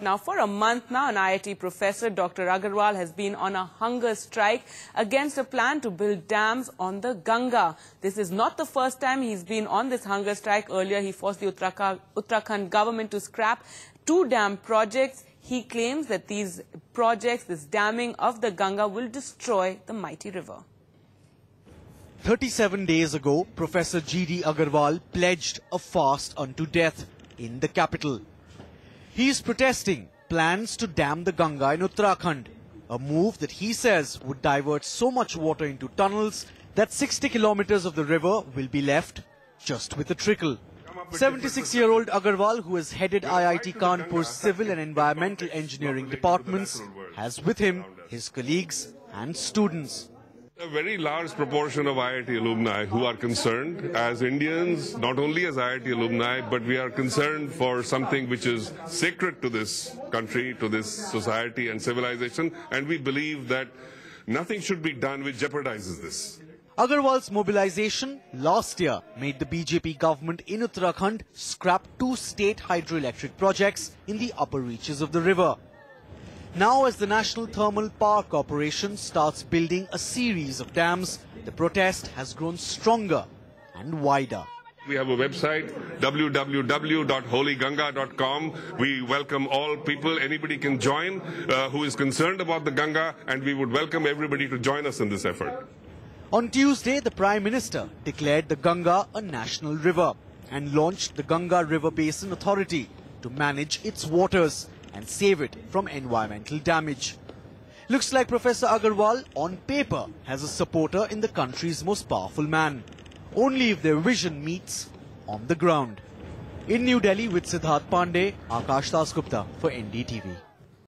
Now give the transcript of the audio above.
Now, for a month now, an IIT professor, Dr. Agarwal, has been on a hunger strike against a plan to build dams on the Ganga. This is not the first time he's been on this hunger strike. Earlier, he forced the Uttarakhand government to scrap 2 dam projects. He claims that these projects, this damming of the Ganga, will destroy the mighty river. 37 days ago, Professor G.D. Agarwal pledged a fast unto death in the capital. He is protesting plans to dam the Ganga in Uttarakhand, a move that he says would divert so much water into tunnels that 60 kilometers of the river will be left just with a trickle. 76-year-old Agarwal, who has headed IIT Kanpur's civil and environmental engineering departments, has with him his colleagues and students. A very large proportion of IIT alumni who are concerned as Indians, not only as IIT alumni, but we are concerned for something which is sacred to this country, to this society and civilization, and we believe that nothing should be done which jeopardizes this. Agarwal's mobilization last year made the BJP government in Uttarakhand scrap 2 state hydroelectric projects in the upper reaches of the river. Now, as the National Thermal Power Corporation starts building a series of dams, the protest has grown stronger and wider. We have a website, www.holyganga.com. We welcome all people. Anybody can join who is concerned about the Ganga, and we would welcome everybody to join us in this effort. On Tuesday, the Prime Minister declared the Ganga a national river and launched the Ganga River Basin Authority to manage its waters and save it from environmental damage. Looks like Professor Agarwal, on paper, has a supporter in the country's most powerful man. Only if their vision meets on the ground. In New Delhi with Siddharth Pandey, Akash Das Gupta for NDTV.